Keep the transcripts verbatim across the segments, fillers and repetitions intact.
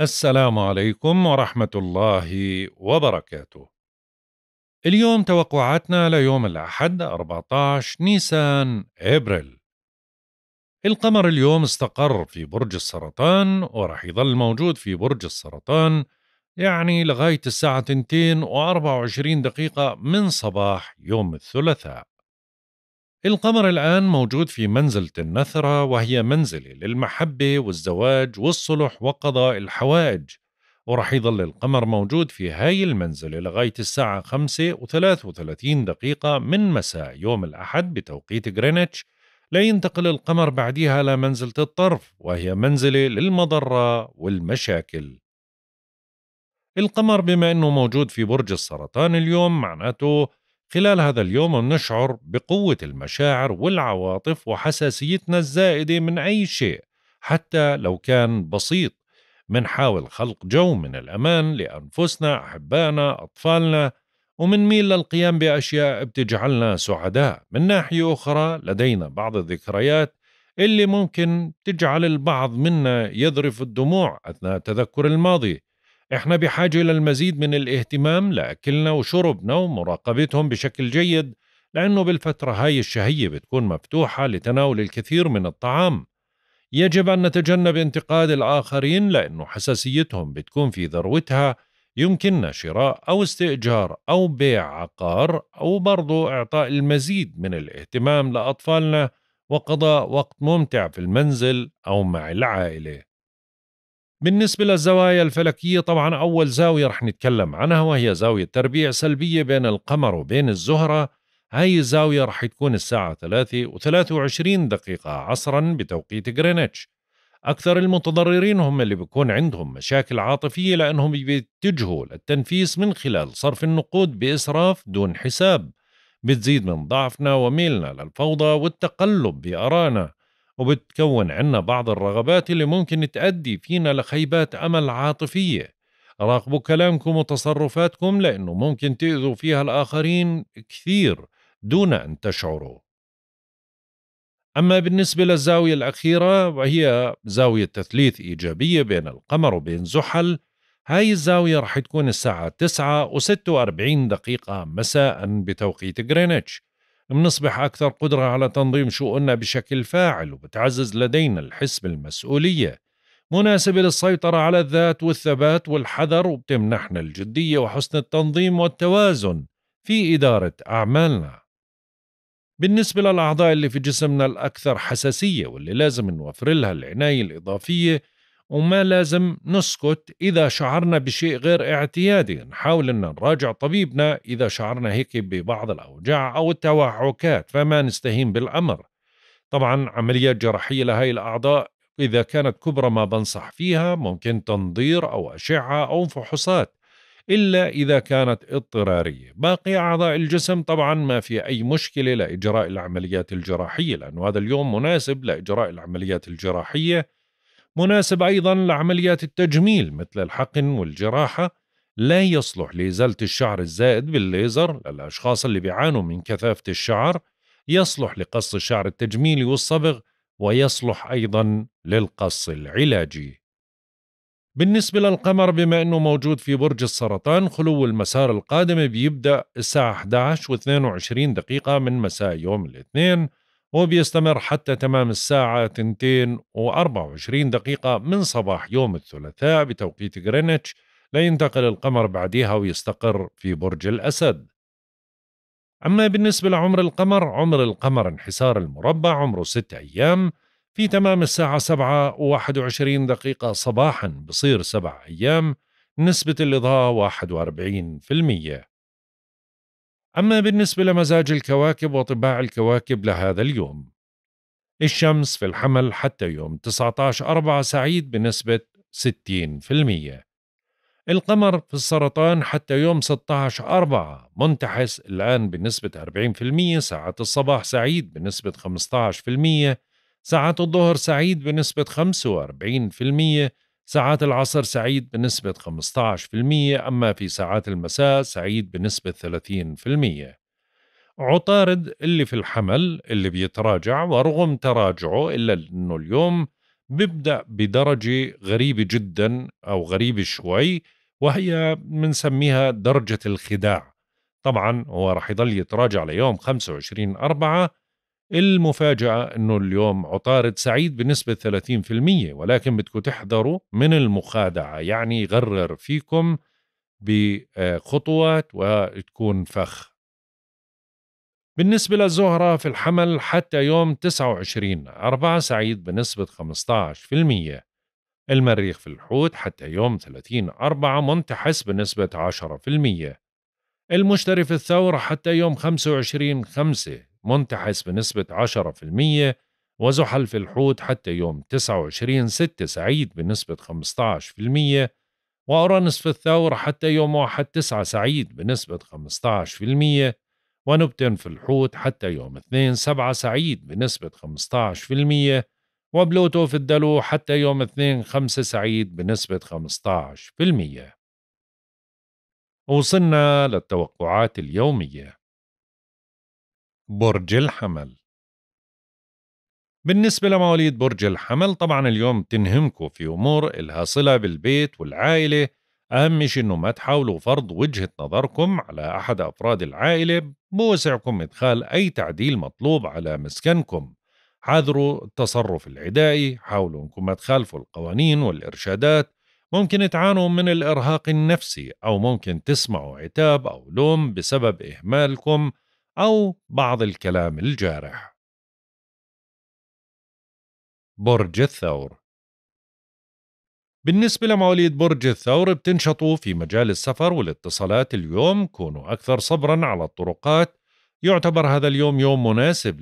السلام عليكم ورحمة الله وبركاته. اليوم توقعاتنا ليوم الأحد أربعة عشر نيسان أبريل. القمر اليوم استقر في برج السرطان ورح يظل موجود في برج السرطان يعني لغاية الساعة اثنتين وأربعة وعشرين دقيقة من صباح يوم الثلاثاء. القمر الآن موجود في منزلة النثرة وهي منزلة للمحبة والزواج والصلح وقضاء الحوائج، ورح يظل القمر موجود في هاي المنزلة لغاية الساعة خمسة وثلاثة وثلاثين دقيقة من مساء يوم الأحد بتوقيت غرينتش، لينتقل القمر بعديها لمنزلة الطرف وهي منزلة للمضرة والمشاكل. القمر بما أنه موجود في برج السرطان اليوم معناته خلال هذا اليوم نشعر بقوة المشاعر والعواطف وحساسيتنا الزائدة من أي شيء حتى لو كان بسيط. منحاول خلق جو من الأمان لأنفسنا، أحبائنا، أطفالنا، ومنميل للقيام بأشياء بتجعلنا سعداء. من ناحية أخرى لدينا بعض الذكريات اللي ممكن تجعل البعض منا يذرف الدموع أثناء تذكر الماضي. احنا بحاجة للمزيد من الاهتمام لأكلنا وشربنا ومراقبتهم بشكل جيد، لأنه بالفترة هاي الشهية بتكون مفتوحة لتناول الكثير من الطعام. يجب أن نتجنب انتقاد الآخرين لأنه حساسيتهم بتكون في ذروتها. يمكننا شراء أو استئجار أو بيع عقار، أو برضو إعطاء المزيد من الاهتمام لأطفالنا وقضاء وقت ممتع في المنزل أو مع العائلة. بالنسبة للزوايا الفلكية طبعا أول زاوية رح نتكلم عنها وهي زاوية تربيع سلبية بين القمر وبين الزهرة. هاي الزاوية رح تكون الساعة ثلاثة وثلاثة وعشرين دقيقة عصرا بتوقيت غرينتش. أكثر المتضررين هم اللي بيكون عندهم مشاكل عاطفية لأنهم بيتجهوا للتنفيس من خلال صرف النقود بإسراف دون حساب، بتزيد من ضعفنا وميلنا للفوضى والتقلب بآرائنا، وبتكون عنا بعض الرغبات اللي ممكن تؤدي فينا لخيبات أمل عاطفية. راقبوا كلامكم وتصرفاتكم لأنه ممكن تؤذوا فيها الآخرين كثير دون أن تشعروا. أما بالنسبة للزاوية الأخيرة وهي زاوية تثليث إيجابية بين القمر وبين زحل، هاي الزاوية رح تكون الساعة تسعة وستة وأربعين دقيقة مساء بتوقيت غرينتش. بنصبح أكثر قدرة على تنظيم شؤوننا بشكل فاعل، وبتعزز لدينا الحس بالمسؤولية. مناسبة للسيطرة على الذات والثبات والحذر، وبتمنحنا الجدية وحسن التنظيم والتوازن في إدارة أعمالنا. بالنسبة للأعضاء اللي في جسمنا الأكثر حساسية واللي لازم نوفر لها العناية الإضافية، وما لازم نسكت إذا شعرنا بشيء غير اعتيادي، نحاول أن نراجع طبيبنا إذا شعرنا هيك ببعض الأوجاع أو التوعكات، فما نستهين بالأمر. طبعا عمليات جراحية لهاي الأعضاء إذا كانت كبرى ما بنصح فيها، ممكن تنظير أو أشعة أو فحوصات إلا إذا كانت اضطرارية. باقي أعضاء الجسم طبعا ما في أي مشكلة لإجراء العمليات الجراحية لأنه هذا اليوم مناسب لإجراء العمليات الجراحية. مناسب أيضا لعمليات التجميل مثل الحقن والجراحة. لا يصلح لإزالة الشعر الزائد بالليزر للأشخاص اللي بيعانوا من كثافة الشعر. يصلح لقص الشعر التجميلي والصبغ، ويصلح أيضا للقص العلاجي. بالنسبة للقمر بما أنه موجود في برج السرطان، خلو المسار القادم بيبدأ الساعة أحد عشر واثنين وعشرين دقيقة من مساء يوم الاثنين، وبيستمر حتى تمام الساعة اثنتين وأربعة وعشرين دقيقة من صباح يوم الثلاثاء بتوقيت غرينتش، لينتقل القمر بعديها ويستقر في برج الأسد. أما بالنسبة لعمر القمر، عمر القمر انحسار المربع عمره ست أيام. في تمام الساعة سبعة وواحد وعشرين دقيقة صباحا بصير سبع أيام، نسبة الإضاءة واحد وأربعين بالمية. أما بالنسبة لمزاج الكواكب وطباع الكواكب لهذا اليوم، الشمس في الحمل حتى يوم تسعة عشر أربعة سعيد بنسبة ستين بالمية. القمر في السرطان حتى يوم ستة عشر أربعة منتحس الآن بنسبة أربعين بالمية. ساعات الصباح سعيد بنسبة خمسة عشر بالمية، ساعات الظهر سعيد بنسبة خمسة وأربعين بالمية، ساعات العصر سعيد بنسبة خمسة عشر بالمية، أما في ساعات المساء سعيد بنسبة ثلاثين بالمية. عطارد اللي في الحمل اللي بيتراجع، ورغم تراجعه إلا أنه اليوم بيبدأ بدرجة غريبة جدا أو غريبة شوي، وهي بنسميها درجة الخداع. طبعا هو رح يضل يتراجع ليوم خمسة وعشرين أربعة. المفاجأة أنه اليوم عطارد سعيد بنسبة ثلاثين بالمية، ولكن بدكم تحذروا من المخادعة، يعني يغرر فيكم بخطوات وتكون فخ. بالنسبة للزهرة في الحمل حتى يوم تسعة وعشرين أربعة سعيد بنسبة خمسة عشر بالمية. المريخ في الحوت حتى يوم ثلاثين أربعة منتحس بنسبة عشرة بالمية. المشتري في الثور حتى يوم خمسة وعشرين خمسة منتحس بنسبة عشرة بالمية. وزحل في الحوت حتى يوم تسعة وعشرين ستة سعيد بنسبة خمسة عشر بالمية. وأورانس في الثور حتى يوم واحد تسعة سعيد بنسبة خمسة عشر بالمية. ونبتون في الحوت حتى يوم اثنين سبعة سعيد بنسبة خمسة عشر بالمية. وبلوتو في الدلو حتى يوم اثنين خمسة سعيد بنسبة خمسة عشر بالمية. وصلنا للتوقعات اليومية. برج الحمل. بالنسبة لمواليد برج الحمل، طبعا اليوم تنهمكوا في أمور إلها صلة بالبيت والعائلة. أهم شيء إنه ما تحاولوا فرض وجهة نظركم على أحد أفراد العائلة. بوسعكم إدخال أي تعديل مطلوب على مسكنكم. حاذروا التصرف العدائي، حاولوا إنكم ما تخالفوا القوانين والإرشادات. ممكن تعانوا من الإرهاق النفسي، أو ممكن تسمعوا عتاب أو لوم بسبب إهمالكم أو بعض الكلام الجارح. برج الثور. بالنسبة لمواليد برج الثور بتنشطوا في مجال السفر والاتصالات اليوم، كونوا أكثر صبرا على الطرقات. يعتبر هذا اليوم يوم مناسب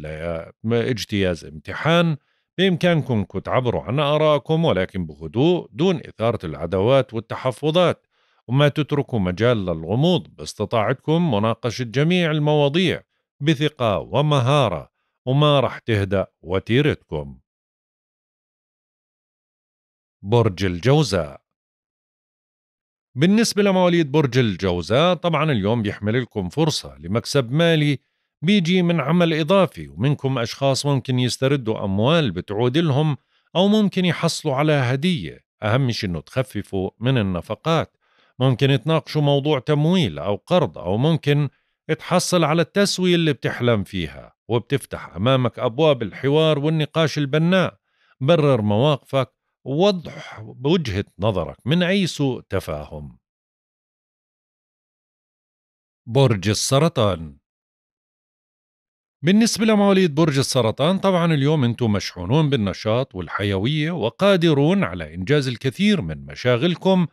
لاجتياز امتحان. بإمكانكم تعبروا عن آرائكم ولكن بهدوء دون إثارة العداوات والتحفظات، وما تتركوا مجال للغموض. باستطاعتكم مناقشة جميع المواضيع بثقة ومهارة، وما رح تهدأ وتيرتكم. برج الجوزاء. بالنسبة لمواليد برج الجوزاء، طبعا اليوم بيحمل لكم فرصة لمكسب مالي بيجي من عمل إضافي، ومنكم أشخاص ممكن يستردوا أموال بتعود لهم، أو ممكن يحصلوا على هدية. أهم شيء إنه تخففوا من النفقات. ممكن تناقشوا موضوع تمويل أو قرض، أو ممكن تحصل على التسوية اللي بتحلم فيها، وبتفتح أمامك أبواب الحوار والنقاش البناء. برر مواقفك ووضح بوجهة نظرك من أي سوء تفاهم. برج السرطان. بالنسبة لمواليد برج السرطان، طبعا اليوم أنتم مشحونون بالنشاط والحيوية وقادرون على إنجاز الكثير من مشاغلكم.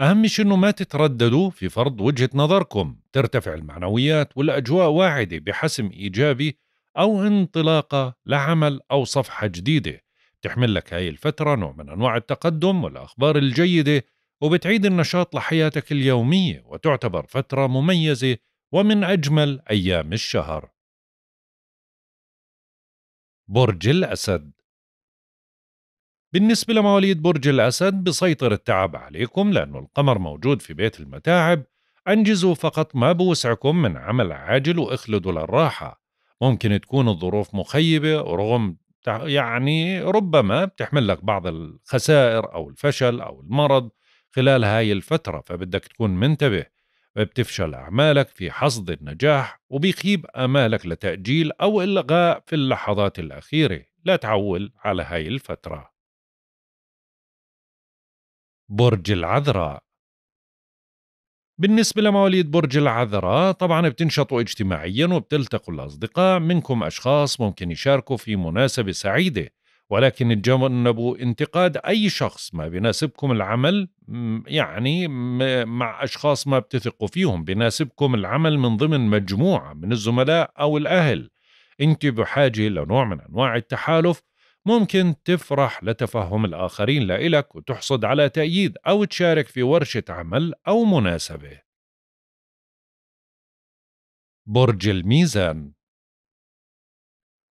أهم شيء أنه ما تترددوا في فرض وجهة نظركم. ترتفع المعنويات والأجواء واعدة بحسم إيجابي أو انطلاقة لعمل أو صفحة جديدة. تحمل لك هاي الفترة نوع من أنواع التقدم والأخبار الجيدة، وبتعيد النشاط لحياتك اليومية، وتعتبر فترة مميزة ومن أجمل أيام الشهر. برج الأسد. بالنسبة لمواليد برج الأسد بسيطر التعب عليكم لأنه القمر موجود في بيت المتاعب. أنجزوا فقط ما بوسعكم من عمل عاجل واخلدوا للراحة. ممكن تكون الظروف مخيبة، ورغم يعني ربما بتحمل لك بعض الخسائر أو الفشل أو المرض خلال هاي الفترة، فبدك تكون منتبه. بتفشل أعمالك في حصد النجاح، وبيخيب آمالك لتأجيل أو إلغاء في اللحظات الأخيرة. لا تعول على هاي الفترة. برج العذراء. بالنسبة لمواليد برج العذراء، طبعا بتنشطوا اجتماعيا وبتلتقوا الأصدقاء. منكم أشخاص ممكن يشاركوا في مناسبة سعيدة، ولكن تجنبوا انتقاد أي شخص. ما بيناسبكم العمل يعني مع أشخاص ما بتثقوا فيهم. بيناسبكم العمل من ضمن مجموعة من الزملاء أو الأهل. أنت بحاجة لنوع من أنواع التحالف. ممكن تفرح لتفهم الآخرين لإلك، وتحصد على تأييد أو تشارك في ورشة عمل أو مناسبة. برج الميزان.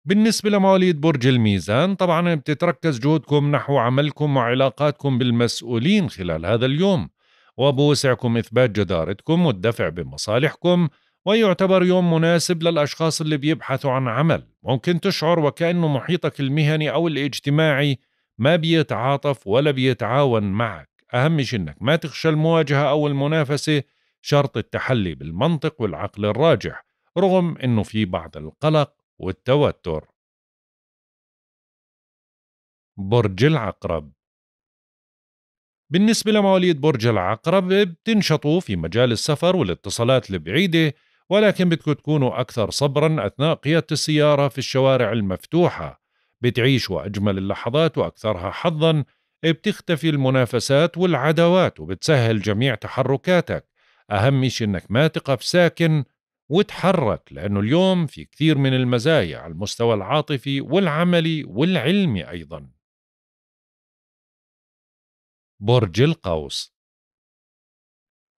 بالنسبة لمواليد برج الميزان، طبعا بتتركز جهودكم نحو عملكم وعلاقاتكم بالمسؤولين خلال هذا اليوم، وبوسعكم إثبات جدارتكم والدفع بمصالحكم. ويعتبر يوم مناسب للأشخاص اللي بيبحثوا عن عمل. ممكن تشعر وكأنه محيطك المهني أو الاجتماعي ما بيتعاطف ولا بيتعاون معك. أهم شيء إنك ما تخشى المواجهة أو المنافسة، شرط التحلي بالمنطق والعقل الراجح رغم إنه في بعض القلق والتوتر. برج العقرب. بالنسبة لمواليد برج العقرب بتنشطوا في مجال السفر والاتصالات البعيدة، ولكن بدكم تكونوا أكثر صبرا أثناء قيادة السيارة في الشوارع المفتوحة. بتعيشوا أجمل اللحظات وأكثرها حظا، بتختفي المنافسات والعداوات وبتسهل جميع تحركاتك. أهم شيء إنك ما تقف ساكن وتحرك، لأنه اليوم في كثير من المزايا على المستوى العاطفي والعملي والعلمي أيضا. برج القوس.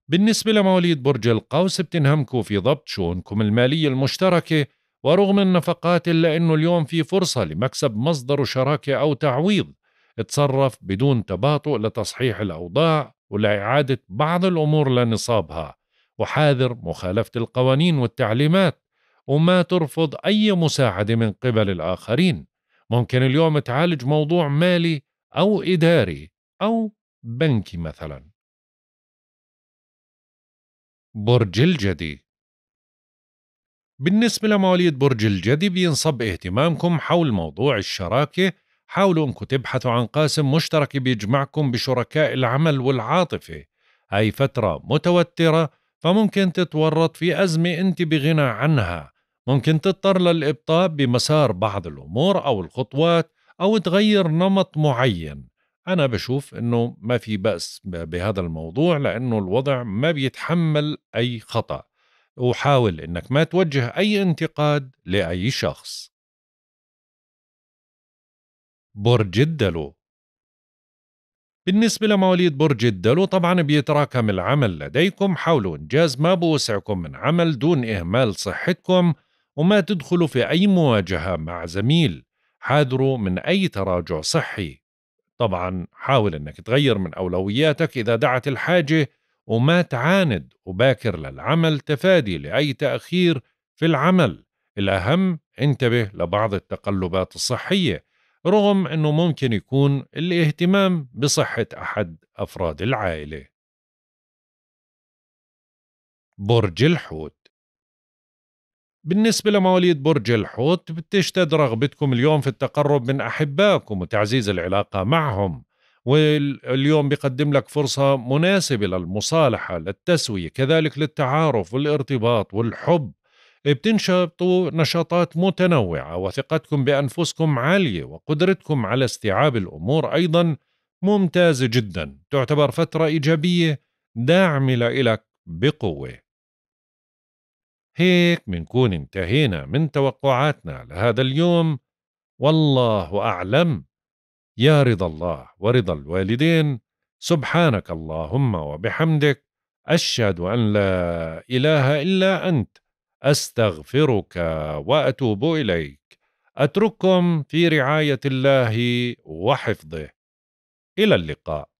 بالنسبة لمواليد برج القوس بتنهمكوا في ضبط شؤونكم المالية المشتركة ورغم النفقات، إلا أنه اليوم في فرصة لمكسب مصدر شراكة أو تعويض. اتصرف بدون تباطؤ لتصحيح الأوضاع ولإعادة بعض الأمور لنصابها، وحاذر مخالفة القوانين والتعليمات، وما ترفض أي مساعدة من قبل الآخرين. ممكن اليوم تعالج موضوع مالي أو إداري أو بنكي مثلا. برج الجدي. بالنسبة لمواليد برج الجدي بينصب اهتمامكم حول موضوع الشراكة. حاولوا أنكم تبحثوا عن قاسم مشترك بيجمعكم بشركاء العمل والعاطفة. هاي فترة متوترة فممكن تتورط في أزمة أنت بغنى عنها. ممكن تضطر للإبطاء بمسار بعض الأمور أو الخطوات أو تغير نمط معين. أنا بشوف أنه ما في بأس بهذا الموضوع، لأنه الوضع ما بيتحمل أي خطأ، وحاول أنك ما توجه أي انتقاد لأي شخص. برج الدلو. بالنسبة لمواليد برج الدلو طبعا بيتراكم العمل لديكم. حاولوا إنجاز ما بوسعكم من عمل دون إهمال صحتكم، وما تدخلوا في أي مواجهة مع زميل. حاذروا من أي تراجع صحي. طبعا حاول انك تغير من اولوياتك اذا دعت الحاجه، وما تعاند وباكر للعمل تفادي لاي تاخير في العمل. الاهم انتبه لبعض التقلبات الصحيه رغم انه ممكن يكون الاهتمام بصحه احد افراد العائله. برج الحوت. بالنسبة لمواليد برج الحوت بتشتد رغبتكم اليوم في التقرب من أحبائكم وتعزيز العلاقة معهم، واليوم بيقدم لك فرصة مناسبة للمصالحة، للتسوية، كذلك للتعارف والارتباط والحب. بتنشطوا نشاطات متنوعة وثقتكم بأنفسكم عالية وقدرتكم على استيعاب الأمور أيضا ممتازة جدا. تعتبر فترة إيجابية داعمة لإلك بقوة. هيك منكون انتهينا من توقعاتنا لهذا اليوم. والله أعلم. يا رضا الله ورضا الوالدين. سبحانك اللهم وبحمدك، أشهد أن لا إله إلا أنت، أستغفرك وأتوب إليك. أترككم في رعاية الله وحفظه. إلى اللقاء.